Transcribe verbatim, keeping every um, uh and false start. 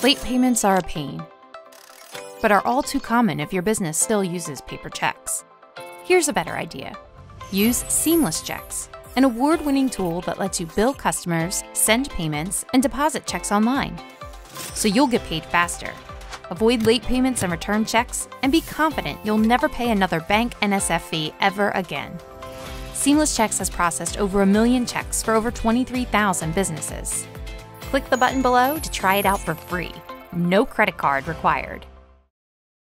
Late payments are a pain, but are all too common if your business still uses paper checks. Here's a better idea. Use SeamlessChex, an award-winning tool that lets you bill customers, send payments, and deposit checks online. So you'll get paid faster, avoid late payments and return checks, and be confident you'll never pay another bank N S F fee ever again. SeamlessChex has processed over a million checks for over twenty-three thousand businesses. Click the button below to try it out for free. No credit card required.